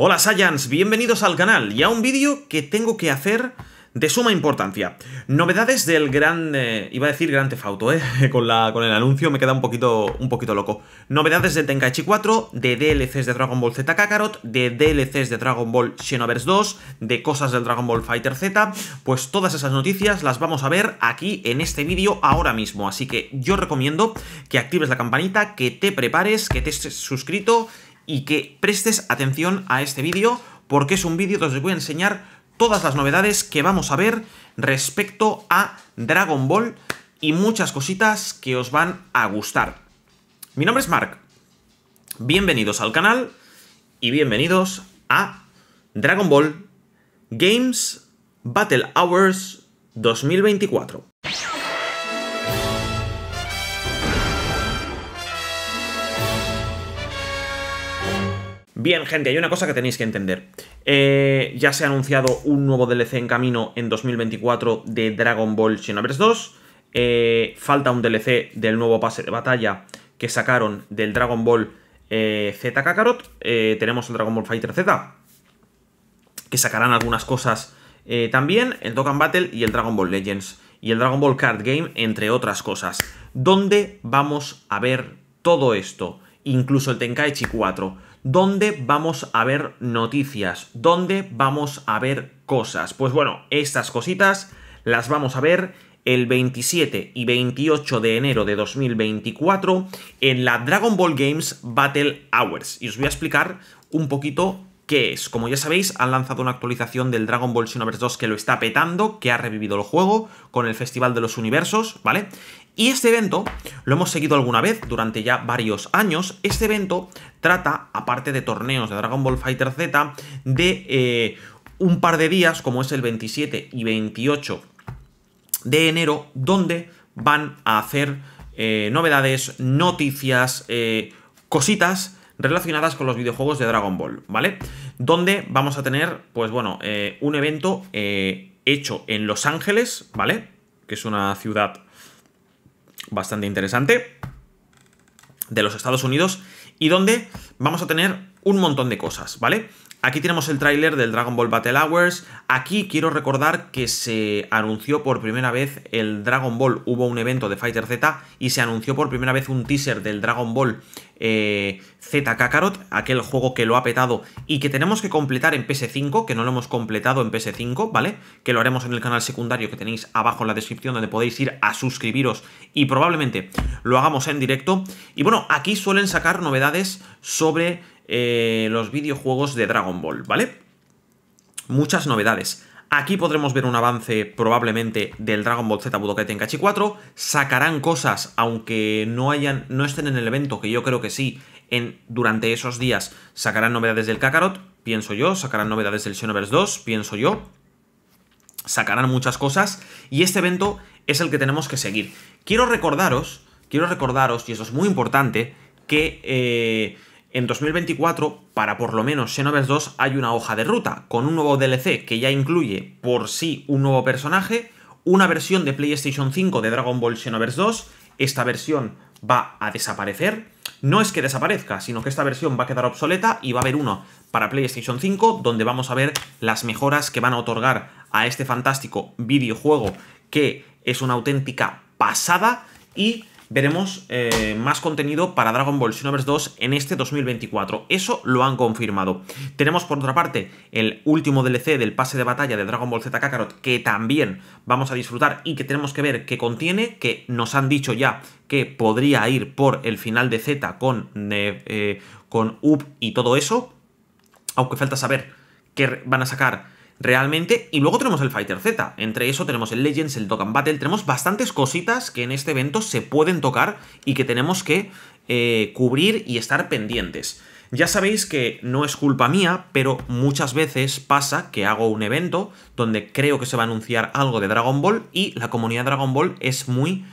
Hola Saiyans, bienvenidos al canal y a un vídeo que tengo que hacer de suma importancia. Novedades del gran... iba a decir Gran Tefauto, con el anuncio me queda un poquito loco. Novedades del Tenkaichi 4, de DLCs de Dragon Ball Z Kakarot, de DLCs de Dragon Ball Xenoverse 2, de cosas del Dragon Ball Fighter Z. Pues todas esas noticias las vamos a ver aquí en este vídeo ahora mismo. Así que yo recomiendo que actives la campanita, que te prepares, que te estés suscrito y que prestes atención a este vídeo, porque es un vídeo donde os voy a enseñar todas las novedades que vamos a ver respecto a Dragon Ball y muchas cositas que os van a gustar. Mi nombre es Marc, bienvenidos al canal y bienvenidos a Dragon Ball Games Battle Hours 2024. Bien, gente, hay una cosa que tenéis que entender. Ya se ha anunciado un nuevo DLC en camino en 2024 de Dragon Ball Xenoverse 2. Falta un DLC del nuevo pase de batalla que sacaron del Dragon Ball Z Kakarot. Tenemos el Dragon Ball Fighter Z, que sacarán algunas cosas también. El Dokkan Battle y el Dragon Ball Legends. Y el Dragon Ball Card Game, entre otras cosas. ¿Dónde vamos a ver todo esto? Incluso el Tenkaichi 4. ¿Dónde vamos a ver noticias? ¿Dónde vamos a ver cosas? Pues bueno, estas cositas las vamos a ver el 27 y 28 de enero de 2024 en la Dragon Ball Games Battle Hours. Y os voy a explicar un poquito qué es. Como ya sabéis, han lanzado una actualización del Dragon Ball Xenoverse 2 que lo está petando, que ha revivido el juego con el Festival de los Universos, ¿vale? Y este evento lo hemos seguido alguna vez durante ya varios años. Este evento trata, aparte de torneos de Dragon Ball Fighter Z, de un par de días, como es el 27 y 28 de enero, donde van a hacer novedades, noticias, cositas relacionadas con los videojuegos de Dragon Ball, ¿vale? Donde vamos a tener, pues bueno, un evento hecho en Los Ángeles, ¿vale? Que es una ciudad bastante interesante de los Estados Unidos y donde vamos a tener un montón de cosas, ¿vale? Aquí tenemos el tráiler del Dragon Ball Battle Hours. Aquí quiero recordar que se anunció por primera vez el Dragon Ball. Hubo un evento de Fighter Z y se anunció por primera vez un teaser del Dragon Ball Z Kakarot, aquel juego que lo ha petado y que tenemos que completar en PS5, que no lo hemos completado en PS5, ¿vale? Que lo haremos en el canal secundario que tenéis abajo en la descripción, donde podéis ir a suscribiros y probablemente lo hagamos en directo. Y bueno, aquí suelen sacar novedades sobre los videojuegos de Dragon Ball, ¿vale? Muchas novedades. Aquí podremos ver un avance probablemente del Dragon Ball Z Budokai Tenkaichi 4. Sacarán cosas, aunque no estén en el evento, que yo creo que sí, durante esos días sacarán novedades del Kakarot, pienso yo, sacarán novedades del Xenoverse 2, pienso yo. Sacarán muchas cosas y este evento es el que tenemos que seguir. Quiero recordaros, y eso es muy importante, que en 2024, para por lo menos Xenoverse 2, hay una hoja de ruta con un nuevo DLC que ya incluye por sí un nuevo personaje, una versión de PlayStation 5 de Dragon Ball Xenoverse 2. Esta versión va a desaparecer. No es que desaparezca, sino que esta versión va a quedar obsoleta y va a haber uno para PlayStation 5, donde vamos a ver las mejoras que van a otorgar a este fantástico videojuego, que es una auténtica pasada, y veremos más contenido para Dragon Ball Xenoverse 2 en este 2024. Eso lo han confirmado. Tenemos, por otra parte, el último DLC del pase de batalla de Dragon Ball Z Kakarot, que también vamos a disfrutar y que tenemos que ver qué contiene, que nos han dicho ya que podría ir por el final de Z con UP y todo eso, aunque falta saber qué van a sacar realmente. Y luego tenemos el Fighter Z. Entre eso tenemos el Legends, el Dokkan Battle. Tenemos bastantes cositas que en este evento se pueden tocar y que tenemos que cubrir y estar pendientes. Ya sabéis que no es culpa mía, pero muchas veces pasa que hago un evento donde creo que se va a anunciar algo de Dragon Ball y la comunidad de Dragon Ball es muy...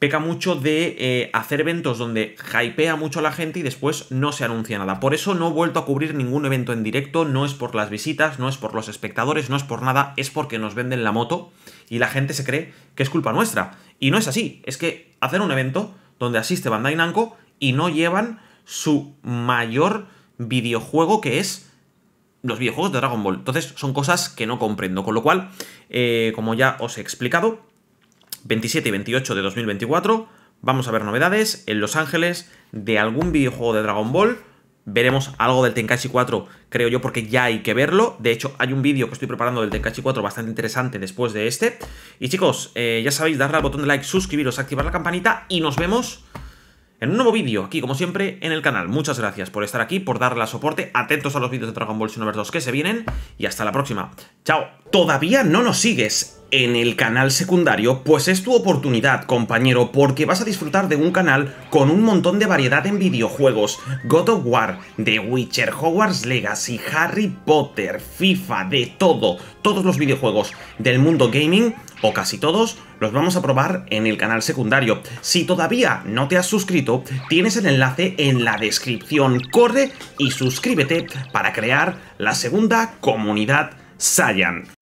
peca mucho de hacer eventos donde hypea mucho a la gente y después no se anuncia nada. Por eso no he vuelto a cubrir ningún evento en directo. No es por las visitas, no es por los espectadores, no es por nada. Es porque nos venden la moto y la gente se cree que es culpa nuestra. Y no es así. Es que hacen un evento donde asiste Bandai Namco y no llevan su mayor videojuego que es los videojuegos de Dragon Ball. Entonces son cosas que no comprendo, con lo cual, como ya os he explicado, 27 y 28 de 2024 vamos a ver novedades en Los Ángeles de algún videojuego de Dragon Ball. Veremos algo del Tenkaichi 4, creo yo, porque ya hay que verlo. De hecho, hay un vídeo que estoy preparando del Tenkaichi 4 bastante interesante después de este. Y chicos, ya sabéis, darle al botón de like, suscribiros, activar la campanita y nos vemos en un nuevo vídeo, aquí como siempre, en el canal. Muchas gracias por estar aquí, por darle soporte, atentos a los vídeos de Dragon Ball Xenoverse 2 que se vienen y hasta la próxima. ¡Chao! ¿Todavía no nos sigues en el canal secundario? Pues es tu oportunidad, compañero, porque vas a disfrutar de un canal con un montón de variedad en videojuegos. God of War, The Witcher, Hogwarts Legacy, Harry Potter, FIFA, de todo. Todos los videojuegos del mundo gaming, o casi todos, los vamos a probar en el canal secundario. Si todavía no te has suscrito, tienes el enlace en la descripción. Corre y suscríbete para crear la segunda comunidad Saiyan.